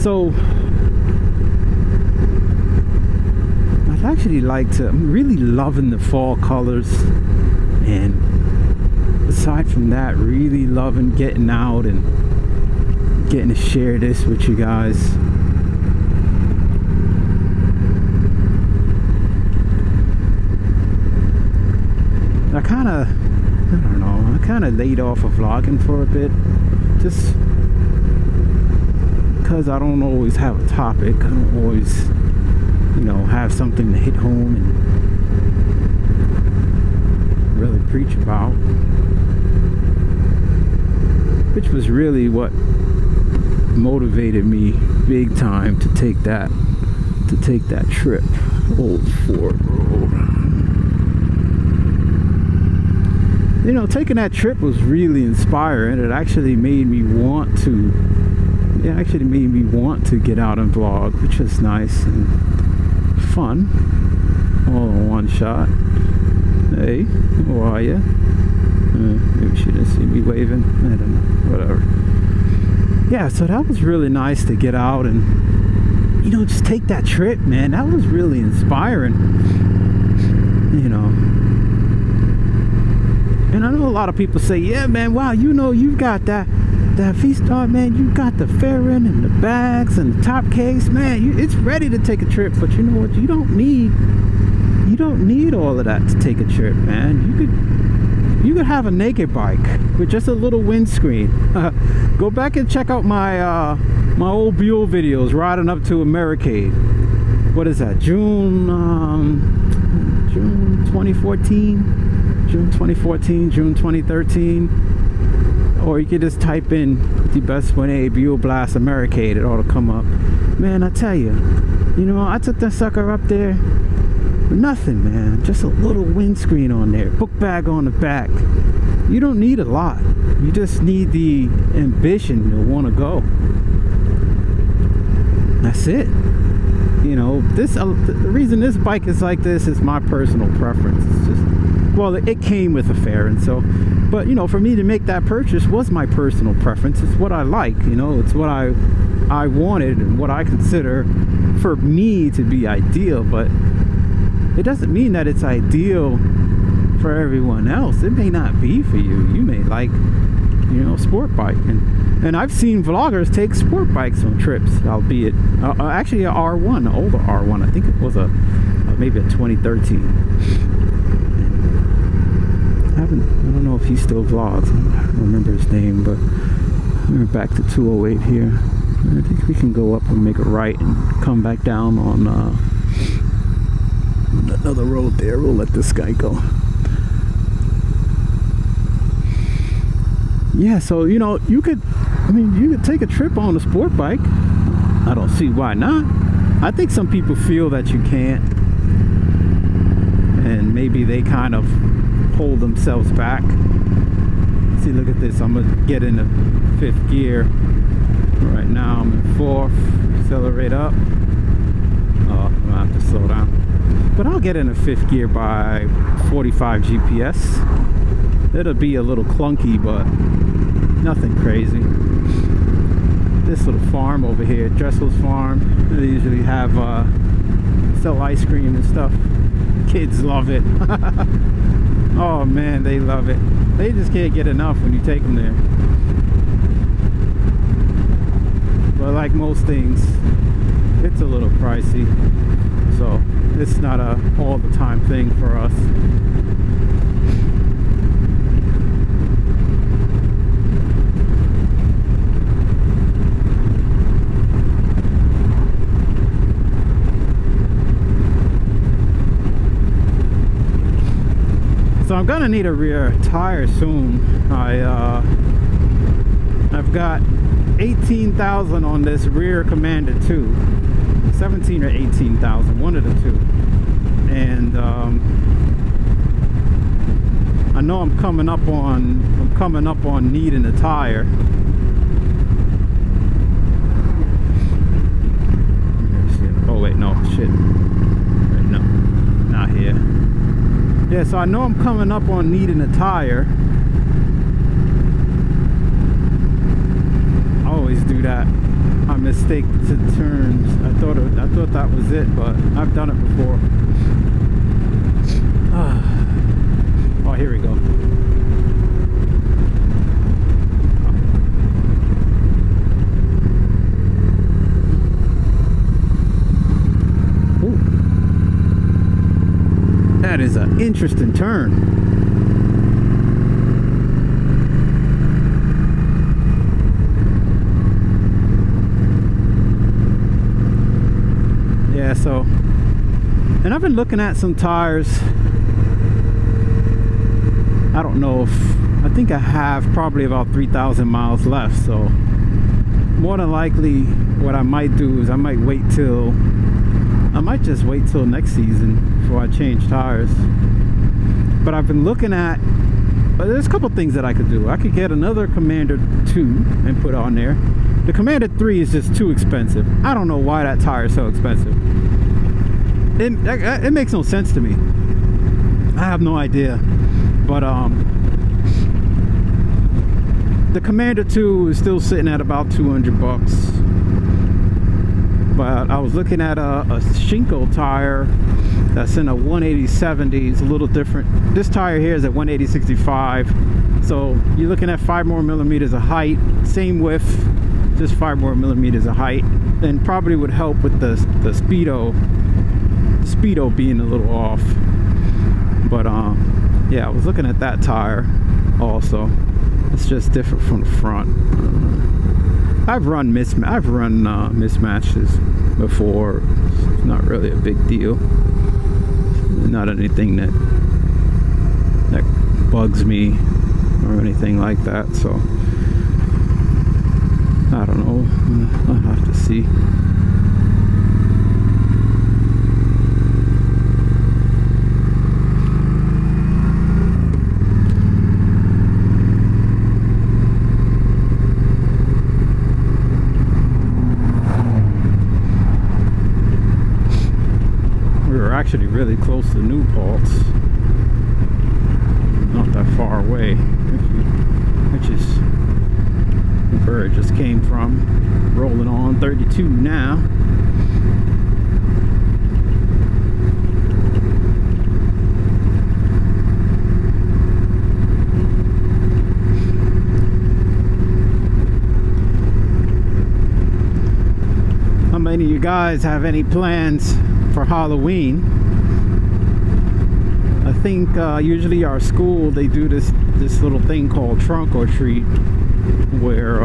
So I'd actually like to, I'm really loving the fall colors, and aside from that, really loving getting out and getting to share this with you guys. I kind of, I don't know, I kind of laid off of vlogging for a bit, just because I don't always have a topic. I don't always, you know, have something to hit home and really preach about, which was really what motivated me big time to take that trip. Old Fort Road. You know, taking that trip was really inspiring. It actually made me want to, get out and vlog, which is nice and fun, all in one shot. Hey, how are you? Maybe she didn't see me waving, I don't know, whatever. Yeah, so that was really nice to get out and, you know, just take that trip, man. That was really inspiring, you know. And I know a lot of people say, yeah, man, wow, you know, you've got that V-Star, man, you've got the fairing and the bags and the top case, man, it's ready to take a trip. But you know what, you don't need all of that to take a trip, man. You could have a naked bike with just a little windscreen. Go back and check out my my old Buell videos riding up to Americade. What is that, June 2014? June 2014, June 2013, or you could just type in the best one, a Buell Blast Americade, it ought to come up. Man, I tell you, you know, I took that sucker up there with nothing, man. Just a little windscreen on there, book bag on the back. You don't need a lot. You just need the ambition to want to go. That's it. You know, this the reason this bike is like this is my personal preference. It's just, well, it came with a fairing, so, but you know, for me to make that purchase was my personal preference. It's what I like, you know, it's what I wanted and what I consider for me to be ideal. But it doesn't mean that it's ideal for everyone else. It may not be for you. You may like, you know, sport bike, and I've seen vloggers take sport bikes on trips, albeit actually an R1, an older R1. I think it was maybe a 2013. I don't know if he still vlogs. I don't remember his name, but we're back to 208 here. I think we can go up and make a right and come back down on another road there. We'll let this guy go. Yeah, so you know, you could take a trip on a sport bike. I don't see why not. I think some people feel that you can't, and maybe they kind of hold themselves back. See, look at this. I'm gonna get into fifth gear right now. I'm in fourth. Accelerate up. Oh, I'm gonna have to slow down, but I'll get into fifth gear by 45 GPS. It'll be a little clunky, but nothing crazy. This little farm over here, Dressel's farm, they usually have sell ice cream and stuff. Kids love it. Oh man, they love it. They just can't get enough when you take them there. But like most things, it's a little pricey, so it's not a all the time thing for us. So I'm gonna need a rear tire soon. I've got 18,000 on this rear Commander 2, 17 or 18,000, one of the two. And I know I'm coming up on needing a tire. Oh wait, no, shit. Wait, no, not here. Yeah, so I know I'm coming up on needing a tire. I always do that. my mistake to turns. I thought that was it, but I've done it before. Oh, here we go. Ooh. That is an interesting turn. So, and I've been looking at some tires. I don't know if, I think I have probably about 3,000 miles left, so more than likely what I might do is I might just wait till next season before I change tires. But I've been looking at, but there's a couple things that I could do. I could get another Commander 2 and put on there. The Commander 3 is just too expensive. I don't know why that tire is so expensive. It makes no sense to me. I have no idea. But the Commander 2 is still sitting at about 200 bucks. But I was looking at a Shinko tire that's in a 180/70. It's a little different. This tire here is at 180/65. So you're looking at 5 more millimeters of height, same width. Just 5 more millimeters of height, and probably would help with the speedo being a little off. But yeah, I was looking at that tire also. It's just different from the front. I've run mismatches before. It's not really a big deal. Not anything that bugs me or anything like that. So. I don't know, I'll have to see. We were actually really close to New Paltz. Not that far away, which is where it just came from. Rolling on 32 now. How many of you guys have any plans for Halloween? I think usually our school, they do this little thing called trunk or treat, where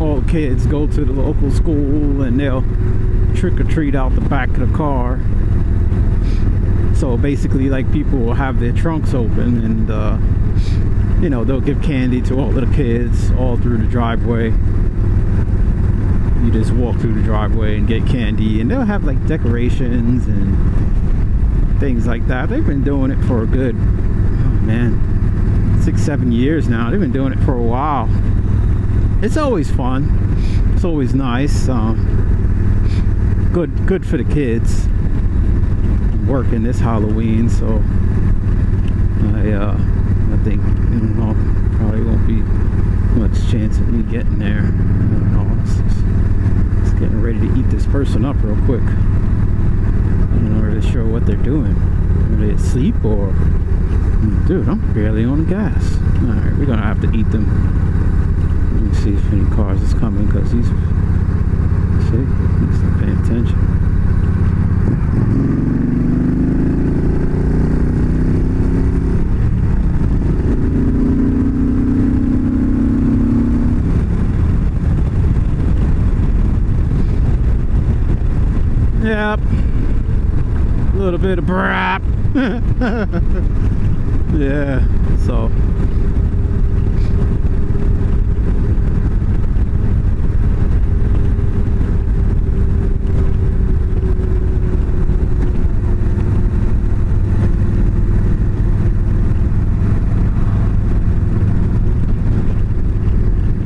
all kids go to the local school and they'll trick or treat out the back of the car. So basically, like, people will have their trunks open and you know, they'll give candy to all of the kids all through the driveway. You just walk through the driveway and get candy, and they'll have like decorations and things like that. They've been doing it for a good, oh man, 6-7 years now. They've been doing it for a while. It's always fun. It's always nice. Good for the kids. I'm working this Halloween, so I think, you know, probably won't be much chance of me getting there. I don't know. It's getting ready to eat this person up real quick. I'm not really sure what they're doing. Are they asleep or? Dude, I'm barely on the gas. Alright, we're gonna have to eat them. Let me see if any cars is coming, because he's not paying attention. Yep. A little bit of brap. Yeah, so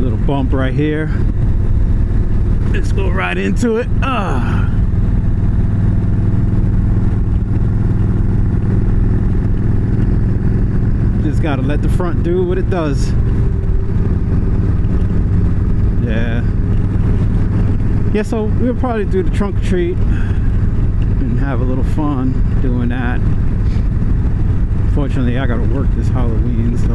little bump right here. Let's go right into it. Ah. Just gotta let the front do what it does. Yeah. yeah, so we'll probably do the trunk treat and have a little fun doing that. Unfortunately, I gotta work this Halloween, so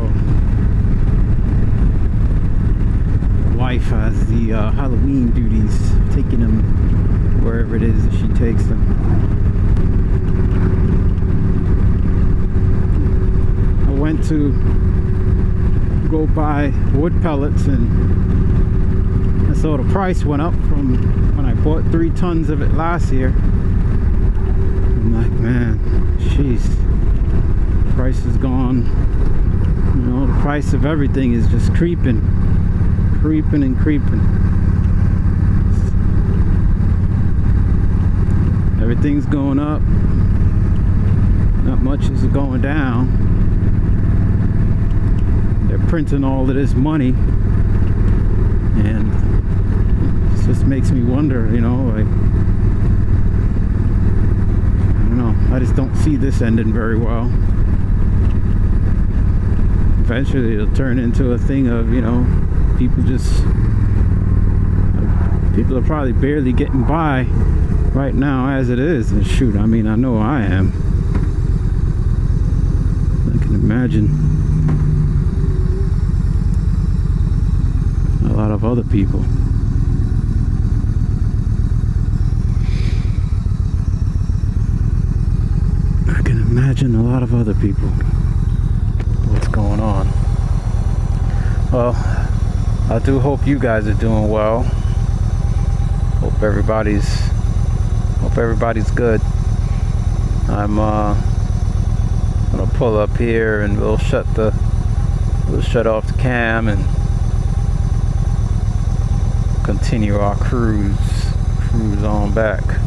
my wife has the Halloween duties, taking them wherever it is that she takes them. I went to go buy wood pellets and so the price went up from when I bought 3 tons of it last year. I'm like, man, jeez, price is gone. You know, the price of everything is just creeping. Everything's going up, not much is going down. They're printing all of this money, and it just makes me wonder, you know, like, I don't know, I just don't see this ending very well. Eventually it'll turn into a thing of, you know, people are probably barely getting by right now as it is, and shoot, I mean, I know I am. I can imagine a lot of other people. I can imagine a lot of other people. What's going on? Well, I do hope you guys are doing well. Hope everybody's good. I'm gonna pull up here and we'll shut off the cam and continue our cruise on back.